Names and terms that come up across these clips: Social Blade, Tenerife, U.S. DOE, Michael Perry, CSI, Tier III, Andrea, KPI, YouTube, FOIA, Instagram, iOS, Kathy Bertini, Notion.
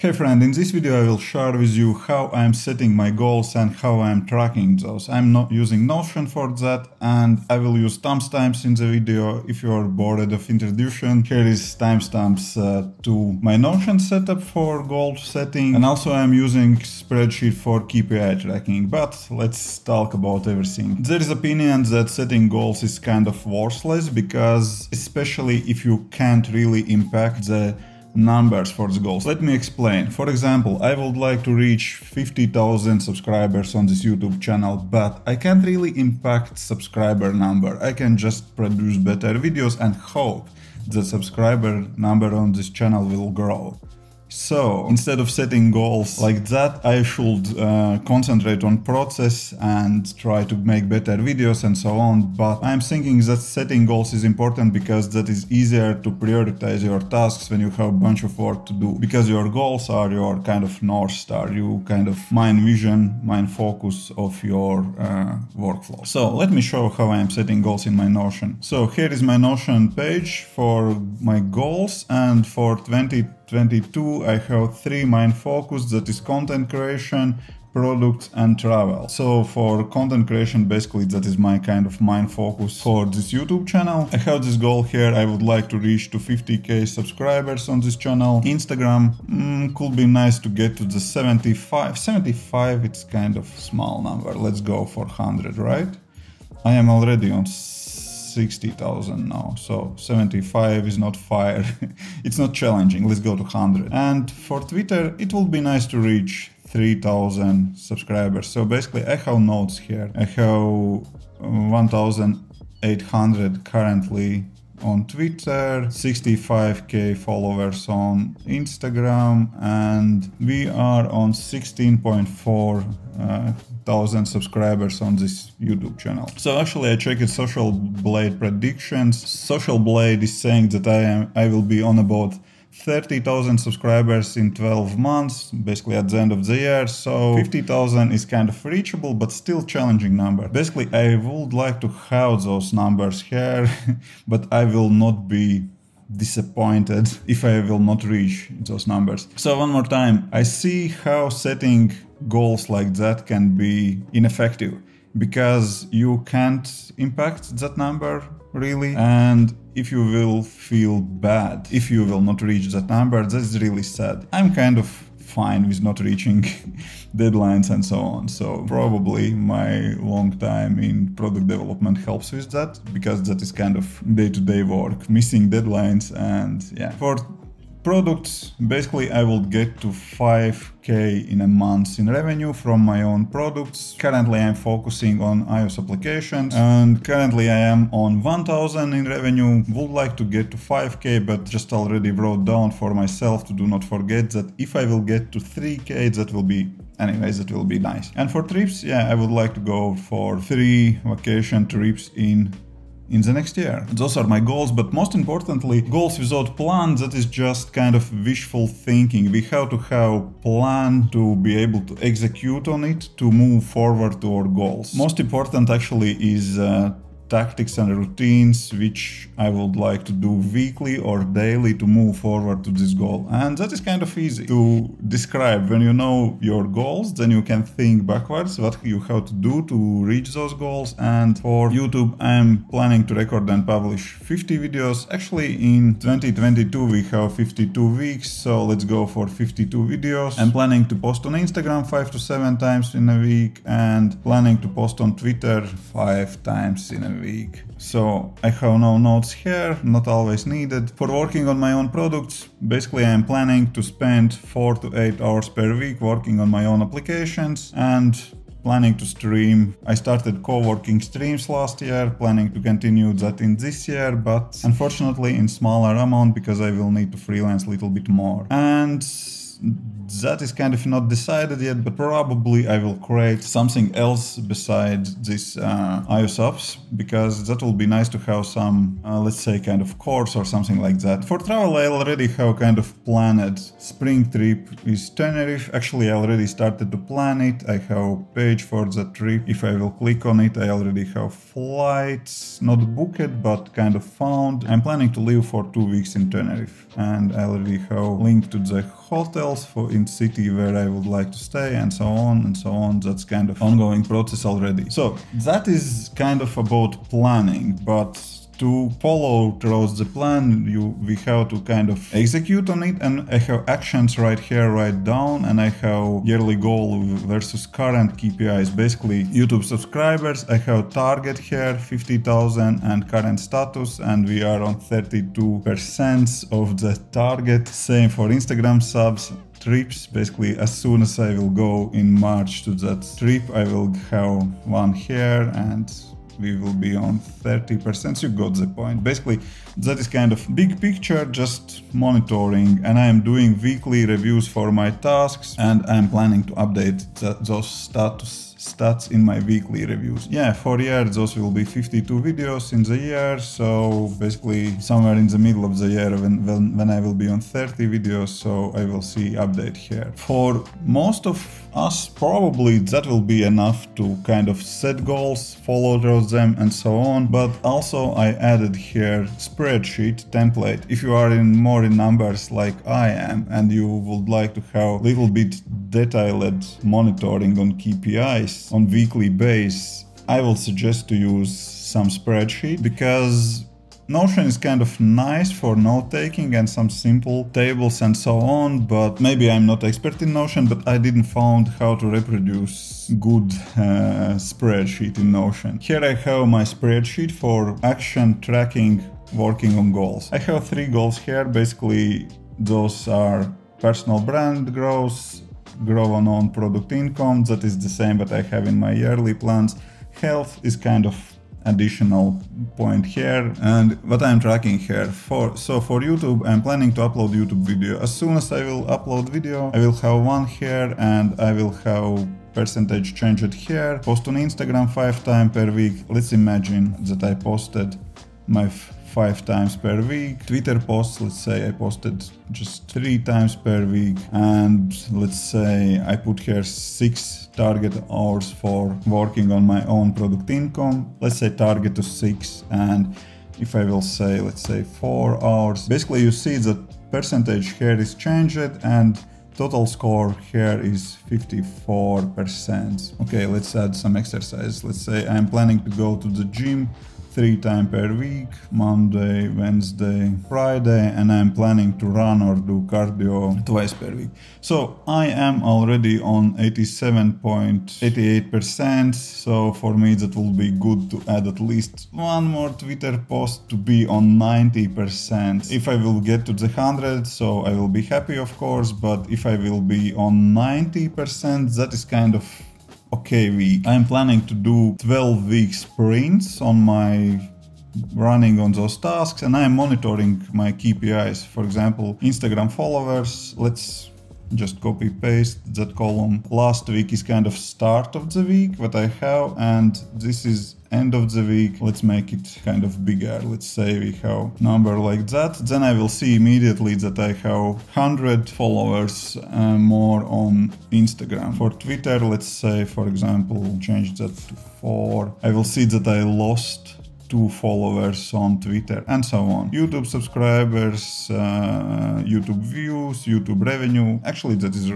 Hey friend, in this video I will share with you how I'm setting my goals and how I'm tracking those. I'm not using Notion for that, and I will use timestamps in the video. If you are bored of introduction, here is timestamps to my Notion setup for goal setting, and also I'm using spreadsheet for KPI tracking. But let's talk about everything. There is opinion that setting goals is kind of worthless, because especially if you can't really impact the numbers for the goals. Let me explain. For example, I would like to reach 50,000 subscribers on this YouTube channel, but I can't really impact subscriber number. I can just produce better videos and hope the subscriber number on this channel will grow. So instead of setting goals like that, I should concentrate on process and try to make better videos and so on. But I'm thinking that setting goals is important because that is easier to prioritize your tasks when you have a bunch of work to do, because your goals are your kind of North Star, you kind of main vision, main focus of your workflow. So let me show how I am setting goals in my Notion. So here is my Notion page for my goals, and for 2022, I have three main focus, that is content creation, products and travel. So for content creation, basically that is my kind of main focus for this YouTube channel. I have this goal here, I would like to reach to 50k subscribers on this channel. Instagram, could be nice to get to the 75, it's kind of small number, let's go for 100, right? I am already on 60,000 now, so 75 is not fire, it's not challenging, let's go to 100. And for Twitter, it would be nice to reach 3,000 subscribers. So basically I have notes here, I have 1,800 currently on Twitter, 65k followers on Instagram, and we are on 16,400 subscribers on this YouTube channel. So actually I checked Social Blade predictions. Social Blade is saying that I will be on about 30,000 subscribers in 12 months, basically at the end of the year, so 50,000 is kind of reachable, but still challenging number. Basically, I would like to have those numbers here, but I will not be disappointed if I will not reach those numbers. So one more time, I see how setting goals like that can be ineffective, because you can't impact that number really, and if you will feel bad if you will not reach that number, that's really sad. I'm kind of fine with not reaching deadlines and so on, so probably my long time in product development helps with that, because that is kind of day-to-day work, missing deadlines. And yeah, for products, basically I will get to 5k in a month in revenue from my own products. Currently I'm focusing on iOS applications, and currently I am on 1,000 in revenue. Would like to get to 5k, but just already wrote down for myself to do not forget that if I will get to 3k, that will be anyways, that will be nice. And for trips, yeah, I would like to go for 3 vacation trips in the next year. Those are my goals, but most importantly, goals without plan, that is just kind of wishful thinking. We have to have plan to be able to execute on it, to move forward to our goals. Most important actually is tactics and routines, which I would like to do weekly or daily to move forward to this goal. And that is kind of easy to describe. When you know your goals, then you can think backwards what you have to do to reach those goals. And for YouTube, I'm planning to record and publish 50 videos. Actually, in 2022, we have 52 weeks, so let's go for 52 videos. I'm planning to post on Instagram 5 to 7 times in a week, and planning to post on Twitter 5 times in a week. So I have no notes here, not always needed. For working on my own products, basically I'm planning to spend 4 to 8 hours per week working on my own applications, and planning to stream. I started co-working streams last year, planning to continue that in this year, but unfortunately in smaller amount, because I will need to freelance a little bit more. And that is kind of not decided yet, but probably I will create something else besides this iOS apps, because that will be nice to have some, let's say, kind of course or something like that. For travel, I already have kind of planned. Spring trip is Tenerife. Actually, I already started to plan it. I have a page for the trip. If I will click on it, I already have flights, not booked, but kind of found. I'm planning to live for 2 weeks in Tenerife, and I already have a link to the hotel, hotels for in city where I would like to stay, and so on and so on. That's kind of ongoing process already. So that is kind of about planning, but to follow towards the plan, we have to kind of execute on it, and I have actions right here, right down, and I have yearly goal versus current KPIs, basically YouTube subscribers. I have target here, 50,000, and current status, and we are on 32% of the target. Same for Instagram subs. Trips, basically as soon as I will go in March to that trip, I will have one here and we will be on 30%. You got the point. Basically, that is kind of big picture, just monitoring. And I am doing weekly reviews for my tasks, and I'm planning to update those stats in my weekly reviews. Yeah, for year, those will be 52 videos in the year. So basically somewhere in the middle of the year when I will be on 30 videos, so I will see update here. For most of us, probably that will be enough to kind of set goals, follow them and so on. But also I added here spreadsheet template. If you are more in numbers like I am, and you would like to have a little bit detailed monitoring on KPIs on weekly basis, I will suggest to use some spreadsheet, because Notion is kind of nice for note-taking and some simple tables and so on, but maybe I'm not expert in Notion, but I didn't found how to reproduce good spreadsheet in Notion. Here I have my spreadsheet for action tracking, working on goals. I have 3 goals here, basically those are personal brand growth, grow on own product income, that is the same that I have in my yearly plans. Health is kind of additional point here, and what I'm tracking here for YouTube, I'm planning to upload YouTube video. As soon as I will upload video, I will have one here, and I will have percentage changed here. Post on Instagram 5 times per week. Let's imagine that I posted my 5 times per week. Twitter posts, let's say I posted just 3 times per week, and let's say I put here 6 target hours for working on my own product income. Let's say target to 6, and if I will say, let's say 4 hours, basically you see that percentage here is changed, and total score here is 54%. Okay, let's add some exercise. Let's say I'm planning to go to the gym 3 times per week, Monday, Wednesday, Friday, and I'm planning to run or do cardio twice per week. So I am already on 87.88%, so for me that will be good to add at least one more Twitter post to be on 90%. If I will get to the 100, so I will be happy, of course, but if I will be on 90%, that is kind of okay week. I'm planning to do 12-week sprints on my running on those tasks, and I'm monitoring my KPIs. For example, Instagram followers, let's just copy paste that column. Last week is kind of start of the week, what I have, and this is end of the week. Let's make it kind of bigger. Let's say we have number like that. Then I will see immediately that I have 100 followers more on Instagram. For Twitter, let's say, for example, change that to 4. I will see that I lost 2 followers on Twitter and so on. YouTube subscribers, YouTube views, YouTube revenue. Actually, that is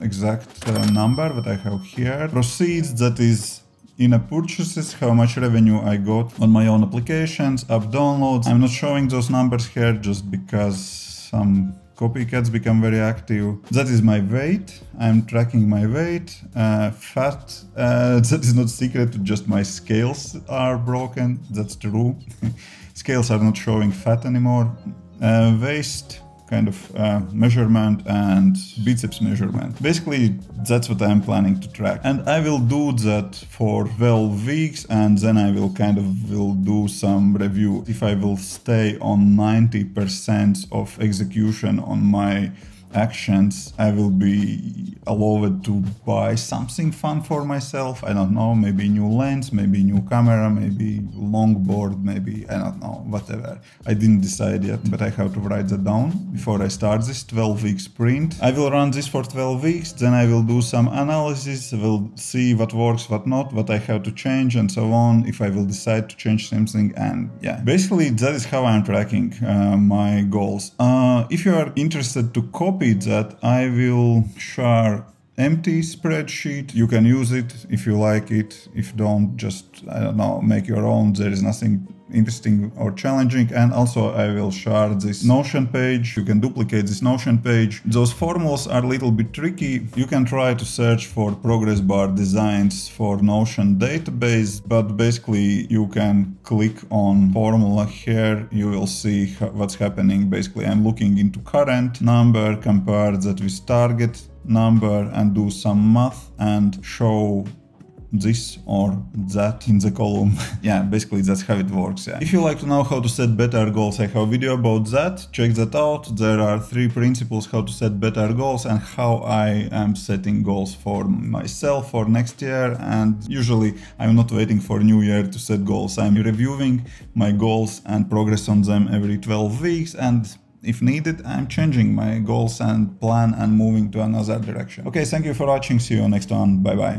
exact number that I have here. Proceeds, that is in-app purchases, how much revenue I got on my own applications, app downloads. I'm not showing those numbers here just because some copycats become very active. That is my weight. I'm tracking my weight. Fat, that is not secret, just my scales are broken. That's true. Scales are not showing fat anymore. Waist, kind of measurement, and biceps measurement. Basically, that's what I'm planning to track. And I will do that for 12 weeks, and then I will kind of do some review. If I will stay on 90% of execution on my actions, I will be allowed to buy something fun for myself. I don't know, maybe new lens, maybe new camera, maybe longboard, maybe, I don't know, whatever. I didn't decide yet, but I have to write that down before I start this 12-week sprint. I will run this for 12 weeks, then I will do some analysis, will see what works, what not, what I have to change and so on, if I will decide to change something, and yeah. Basically, that is how I'm tracking my goals. If you are interested to copy copied that, I will share empty spreadsheet. You can use it if you like it. If don't, just, I don't know, make your own. There is nothing interesting or challenging. And also I will share this Notion page. You can duplicate this Notion page. Those formulas are a little bit tricky. You can try to search for progress bar designs for Notion database, but basically you can click on formula here. You will see what's happening. Basically I'm looking into current number, compare that with target number and do some math and show this or that in the column. Yeah, basically that's how it works. Yeah. If you like to know how to set better goals, I have a video about that. Check that out. There are 3 principles how to set better goals and how I am setting goals for myself for next year. And usually I'm not waiting for new year to set goals. I'm reviewing my goals and progress on them every 12 weeks. And if needed, I'm changing my goals and plan and moving to another direction. Okay, thank you for watching. See you next one. Bye-bye.